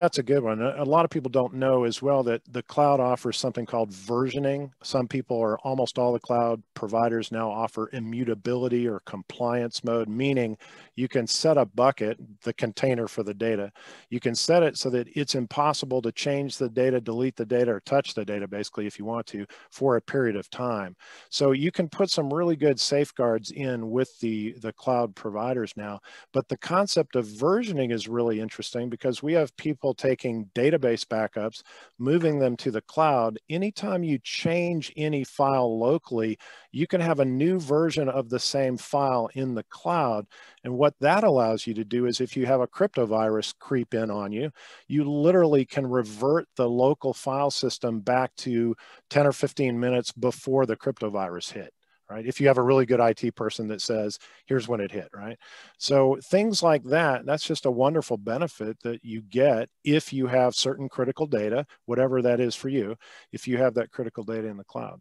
That's a good one. A lot of people don't know as well that the cloud offers something called versioning. Some people, or almost all the cloud providers now, offer immutability or compliance mode, meaning you can set a bucket, the container for the data. You can set it so that it's impossible to change the data, delete the data, or touch the data, basically, if you want to, for a period of time. So you can put some really good safeguards in with the cloud providers now. But the concept of versioning is really interesting because we have people taking database backups, moving them to the cloud. Anytime you change any file locally, you can have a new version of the same file in the cloud. And what that allows you to do is, if you have a cryptovirus creep in on you, you literally can revert the local file system back to 10 or 15 minutes before the cryptovirus hit. Right? If you have a really good IT person that says, here's when it hit, right? So things like that, that's just a wonderful benefit that you get if you have certain critical data, whatever that is for you, if you have that critical data in the cloud.